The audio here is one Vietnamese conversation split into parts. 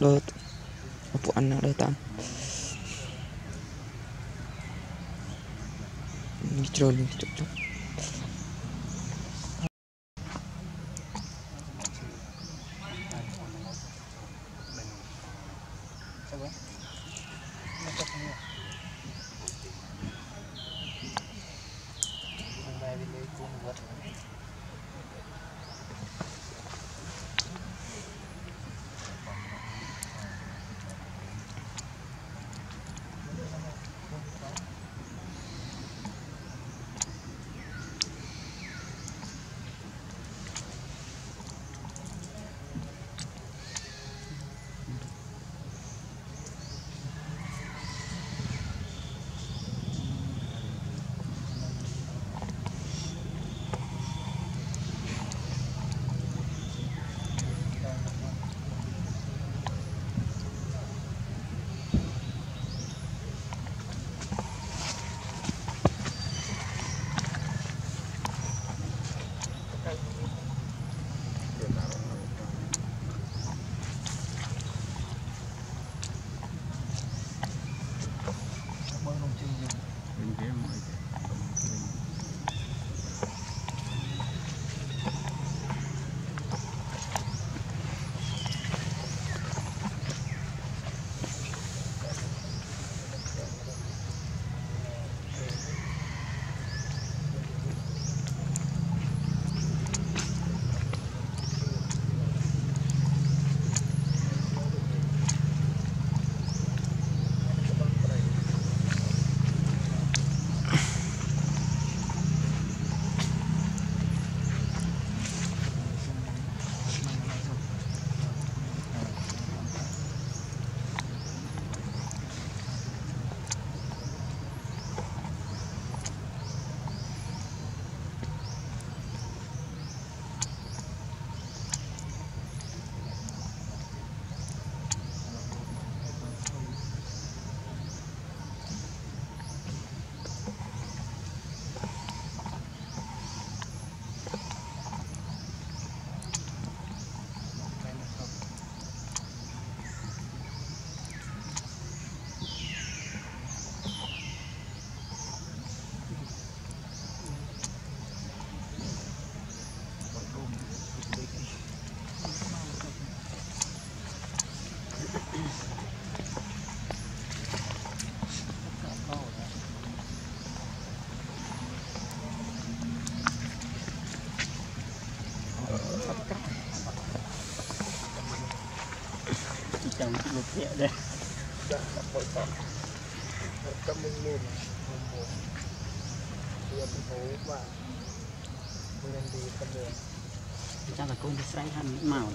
Lượt phụ ăn ở đây tạm trôi lên chút chút chẳng một nhẹ đây một trăm luôn chắc là con sẽ ăn màu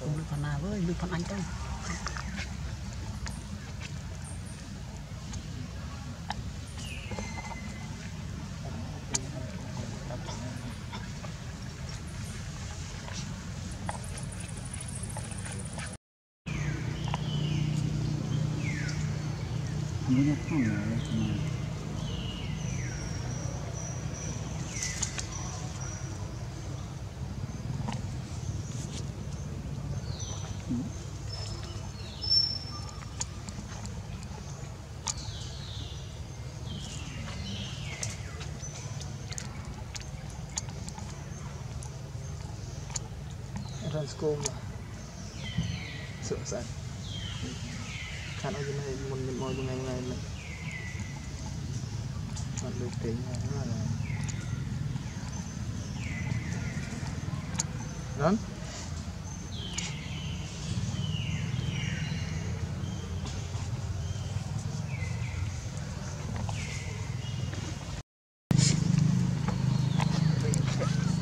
Không được con nào với, được con anh thôi. Hãy subscribe cho kênh Ghiền Mì Gõ để không bỏ lỡ những khát ở trên này mình mồi ngày mình còn được tiếng này là lớn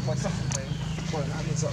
quan sát mình còn ăn được rồi.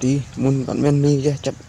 đi muốn con men đi chứ chặt